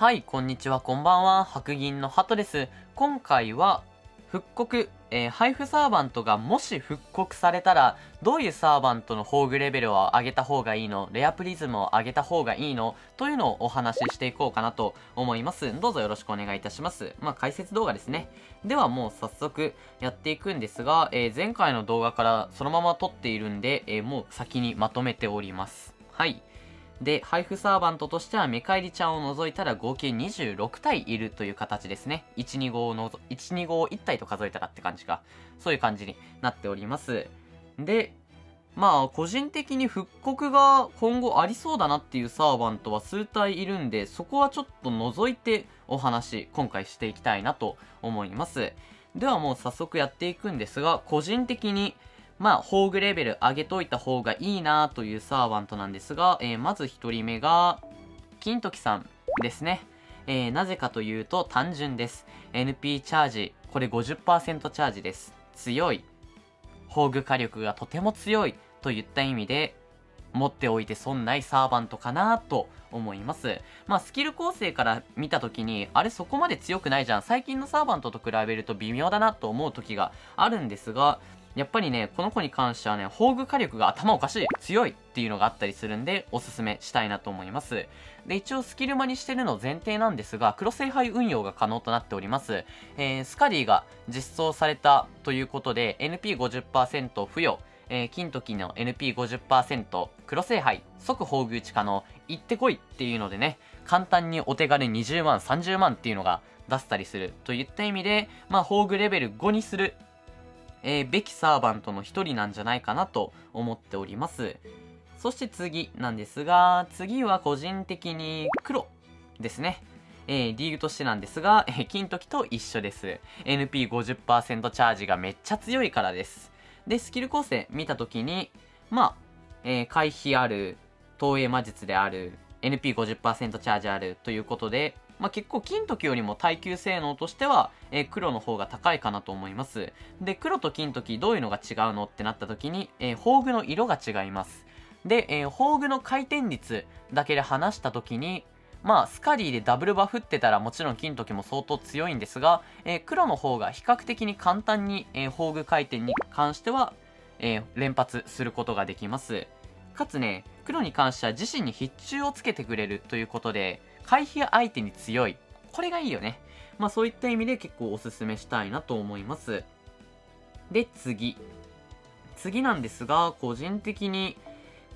はい、こんにちは、こんばんは。白銀のハトです。今回は復刻、配布サーバントがもし復刻されたら、どういうサーバントの宝具レベルを上げた方がいいの、レアプリズムを上げた方がいいのというのをお話ししていこうかなと思います。どうぞよろしくお願いいたします。解説動画ですね。ではもう早速やっていくんですが、前回の動画からそのまま撮っているんで、もう先にまとめております。はい。で、配布サーバントとしては、メカエリちゃんを除いたら合計26体いるという形ですね。125を1体と数えたらって感じか。そういう感じになっております。で、個人的に復刻が今後ありそうだなっていうサーバントは数体いるんで、そこはちょっと除いてお話、今回していきたいなと思います。ではもう早速やっていくんですが、個人的に、宝具レベル上げといた方がいいなというサーバントなんですが、まず1人目が、金時さんですね。なぜかというと単純です。NP チャージ、これ 50% チャージです。強い。宝具火力がとても強いといった意味で、持っておいて損ないサーバントかなと思います。スキル構成から見た時に、あれそこまで強くないじゃん。最近のサーバントと比べると微妙だなと思う時があるんですが、やっぱりね、この子に関してはね、宝具火力が頭おかしい、強いっていうのがあったりするんで、おすすめしたいなと思います。で、一応スキルマにしてるの前提なんですが、黒聖杯運用が可能となっております。スカリーが実装されたということで、NP50% 付与、金時の NP50%、黒聖杯、即宝具打ち可能、行ってこいっていうのでね、簡単にお手軽20万、30万っていうのが出せたりするといった意味で、宝具レベル5にする。べきサーバントの一人なんじゃないかなと思っております。そして次なんですが、次は個人的に黒ですね。理由としてなんですが、金時と一緒です。NP50% チャージがめっちゃ強いからです。で、スキル構成見たときに、回避ある、投影魔術である、NP50% チャージあるということで、結構金時よりも耐久性能としては、黒の方が高いかなと思います。で、黒と金時どういうのが違うのってなった時に、宝具の色が違います。で、宝具の回転率だけで話した時に、スカリーでダブルバフってたらもちろん金時も相当強いんですが、黒の方が比較的に簡単に、宝具回転に関しては、連発することができます。かつね、黒に関しては自身に必中をつけてくれるということで、回避相手に強い。これがいいよね。そういった意味で結構おすすめしたいなと思います。で、次。次なんですが、個人的に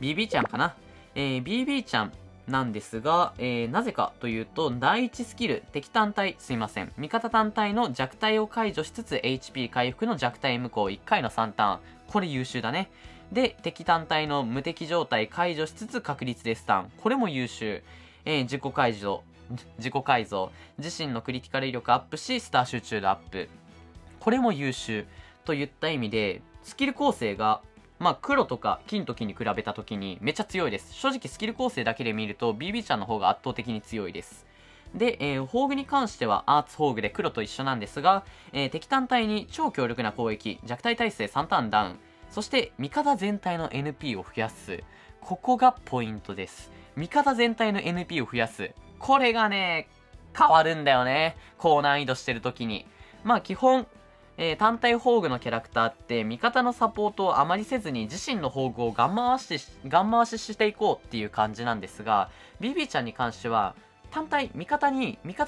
BB ちゃんかな。BB ちゃんなんですが、なぜかというと、第1スキル、敵単体、味方単体の弱体を解除しつつ、HP 回復の弱体無効1回の3ターン。これ優秀だね。で、敵単体の無敵状態解除しつつ確率でスタン。これも優秀。自己改造、自身のクリティカル威力アップし、スター集中度アップ。これも優秀といった意味で、スキル構成が、黒とか金時に比べた時にめっちゃ強いです。正直スキル構成だけで見ると、BB ちゃんの方が圧倒的に強いです。で、宝具に関しては、アーツ宝具で黒と一緒なんですが、敵単体に超強力な攻撃、弱体耐性3ターンダウン、そして味方全体の NP を増やす。ここがポイントです。味方全体の NP を増やす。これがね、変わるんだよね。高難易度してる時に。基本、単体宝具のキャラクターって味方のサポートをあまりせずに自身の宝具をガン回ししていこうっていう感じなんですが、BB ちゃんに関しては、味方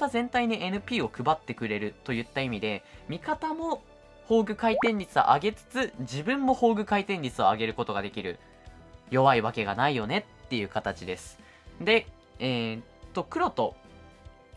全体に NP を配ってくれるといった意味で、味方も宝具回転率を上げつつ、自分も宝具回転率を上げることができる。弱いわけがないよねっていう形です。で、黒と、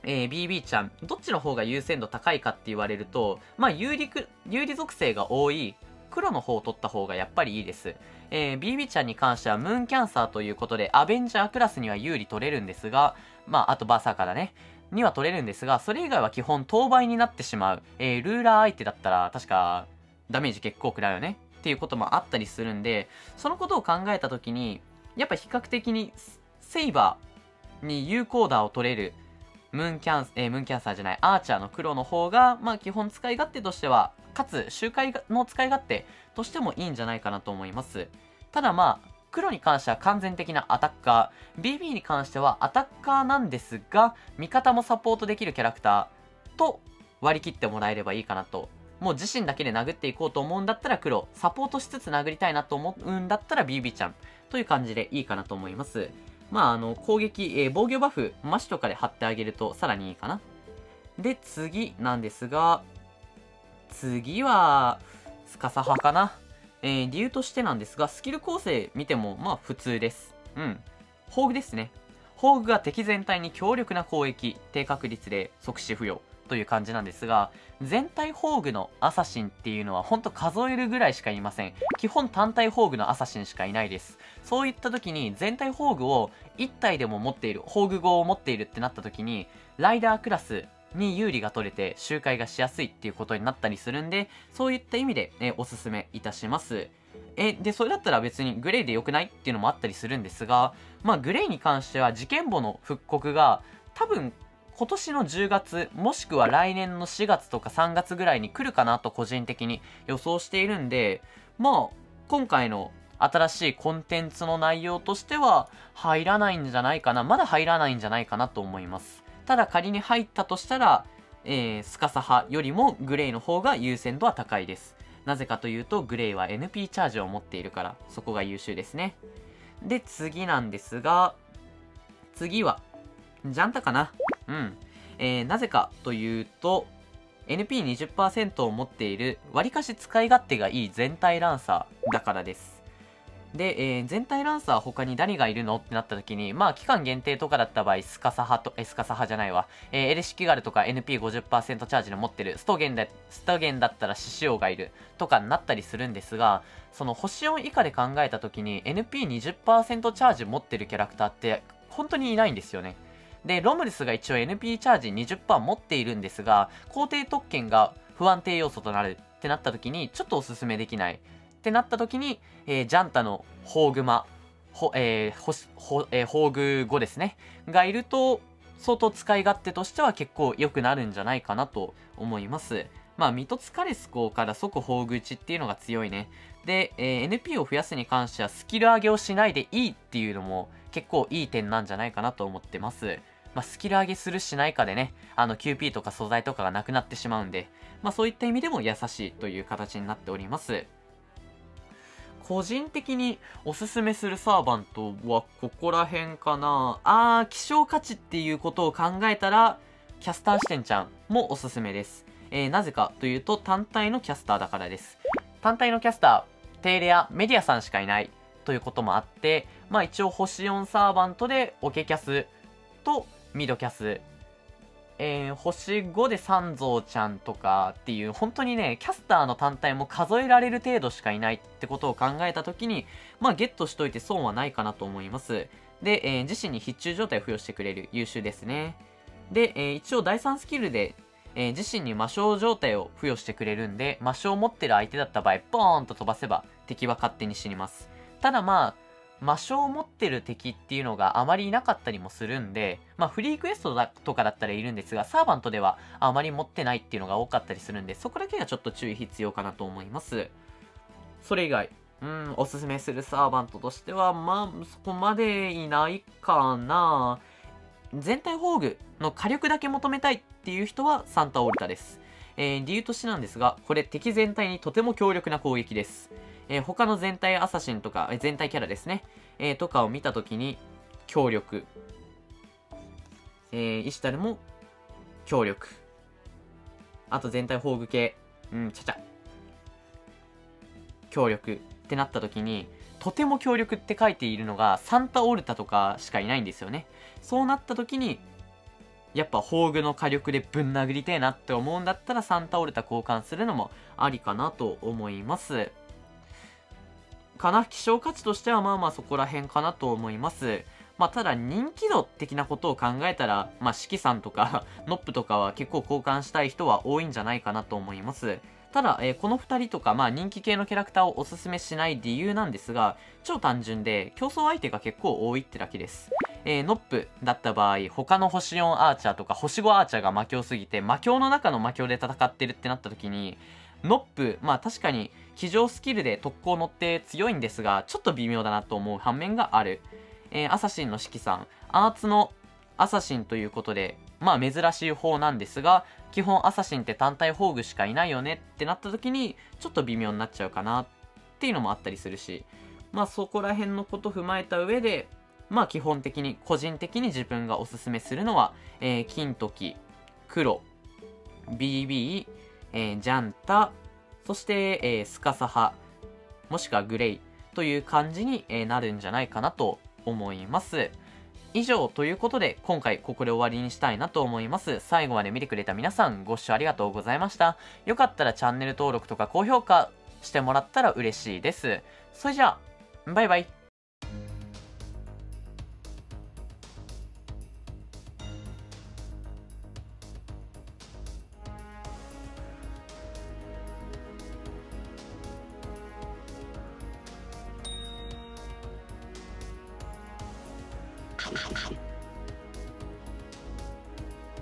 BB ちゃん、どっちの方が優先度高いかって言われると、有利属性が多い黒の方を取った方がやっぱりいいです。BB ちゃんに関してはムーンキャンサーということで、アベンジャークラスには有利取れるんですが、あとバーサーカーだね。には取れるんですが、それ以外は基本当倍になってしまう。ルーラー相手だったら、確か、ダメージ結構食らうよね。っていうこともあったりするんで、そのことを考えたときに、やっぱ比較的にセイバーに有効打を取れるアーチャーの黒の方が、基本使い勝手としては、かつ周回の使い勝手としてもいいんじゃないかなと思います。ただ黒に関しては完全的なアタッカー、BB に関してはアタッカーなんですが、味方もサポートできるキャラクターと割り切ってもらえればいいかなと。もう自身だけで殴っていこうと思うんだったら黒、サポートしつつ殴りたいなと思うんだったら BB ちゃんという感じでいいかなと思います。攻撃、防御バフ、マシとかで貼ってあげるとさらにいいかな。で、次なんですが、次は、スカサ派かな。理由としてなんですが、スキル構成見ても、まあ普通です。うん。宝具ですね。宝具が敵全体に強力な攻撃、低確率で即死不要という感じなんですが、全体宝具のアサシンっていうのはほんと数えるぐらいしかいません。基本単体宝具のアサシンしかいないです。そういった時に全体宝具を1体でも持っている、宝具5を持っているってなった時に、ライダークラス、に有利が取れて周回がしやすいっていうことになったりするんで、そういった意味で、おすすめいたします。でそれだったら別にグレイで良くないっていうのもあったりするんですが、グレイに関しては事件簿の復刻が多分今年の10月もしくは来年の4月とか3月ぐらいに来るかなと個人的に予想しているんで、今回の新しいコンテンツの内容としては入らないんじゃないかな、まだ入らないんじゃないかなと思います。ただ仮に入ったとしたら、スカサ派よりもグレイの方が優先度は高いです。なぜかというとグレイは NP チャージを持っているから、そこが優秀ですね。で、次なんですが、次は、ジャンタかな。うん。なぜかというと、NP20% を持っている、わりかし使い勝手がいい全体ランサーだからです。で、全体ランサー他に誰がいるのってなった時に、期間限定とかだった場合、スカサ派と、スカサ派じゃないわ。エレシキガルとか NP50% チャージの持ってる、ストゲンだったら獅子王がいるとかになったりするんですが、その星4以下で考えた時に NP20% チャージ持ってるキャラクターって本当にいないんですよね。で、ロムルスが一応 NP チャージ 20% 持っているんですが、皇帝特権が不安定要素となるってなった時に、ちょっとおすすめできない。ってなった時に、ジャンタの宝具5ですねがいると相当使い勝手としては結構良くなるんじゃないかなと思います。ミトツカレス校から即宝具打ちっていうのが強いね。で、NP を増やすに関してはスキル上げをしないでいいっていうのも結構いい点なんじゃないかなと思ってます。スキル上げするしないかでね、QP とか素材とかがなくなってしまうんで、そういった意味でも優しいという形になっております。個人的におすすめするサーバントはここら辺かな。希少価値っていうことを考えたら、キャスター視点ちゃんもおすすめです。なぜかというと、単体のキャスターだからです。単体のキャスター、テイレア、メディアさんしかいないということもあって、一応星4サーバントでオケキャスとミドキャス。星5で三蔵ちゃんとかっていう、本当にね、キャスターの単体も数えられる程度しかいないってことを考えた時に、ゲットしといて損はないかなと思います。で、自身に必中状態を付与してくれる優秀ですね。で、一応第3スキルで、自身に魔性状態を付与してくれるんで、魔性を持ってる相手だった場合、ポーンと飛ばせば敵は勝手に死にます。ただ魔性を持ってる敵っていうのがあまりいなかったりもするんで、フリークエストとかだったらいるんですが、サーバントではあまり持ってないっていうのが多かったりするんで、そこだけがちょっと注意必要かなと思います。それ以外、おすすめするサーバントとしては、そこまでいないかな。全体宝具の火力だけ求めたいっていう人はサンタオルタです。理由としてなんですが、これ敵全体にとても強力な攻撃です。他の全体アサシンとか、全体キャラですね、とかを見たときに強力、イシュタルも強力、あと全体宝具系、強力ってなったときに、とても強力って書いているのがサンタオルタとかしかいないんですよね。そうなったときにやっぱ宝具の火力でぶん殴りてえなって思うんだったら、サンタオルタ交換するのもありかなと思います。希少価値としてはそこら辺かなと思います。ただ人気度的なことを考えたら、四季さんとかノップとかは結構交換したい人は多いんじゃないかなと思います。ただ、この2人とか、人気系のキャラクターをおすすめしない理由なんですが、超単純で競争相手が結構多いってだけです。ノップだった場合、他の星4アーチャーとか星5アーチャーが魔境すぎて、魔境の中の魔境で戦ってるってなった時に、ノップ、まあ確かに騎乗スキルで特攻乗って強いんですが、ちょっと微妙だなと思う反面がある。アサシンのシキさん、アーツのアサシンということで、まあ珍しい方なんですが、基本アサシンって単体宝具しかいないよねってなった時に、ちょっと微妙になっちゃうかなっていうのもあったりするし、まあそこら辺のこと踏まえた上で、まあ基本的に、個人的に自分がおすすめするのは、金時、黒、BB、ジャンタ、そして、スカサハ、もしくはグレイという感じになるんじゃないかなと思います。以上ということで、今回ここで終わりにしたいなと思います。最後まで見てくれた皆さん、ご視聴ありがとうございました。よかったらチャンネル登録とか高評価してもらったら嬉しいです。それじゃあ、バイバイ。